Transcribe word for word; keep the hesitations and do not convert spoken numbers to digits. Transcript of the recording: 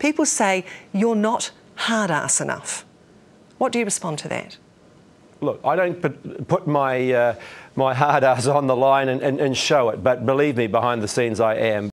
People say, you're not hard-ass enough. What do you respond to that? Look, I don't put, put my, uh, my hard-ass on the line and, and, and show it, but believe me, behind the scenes I am.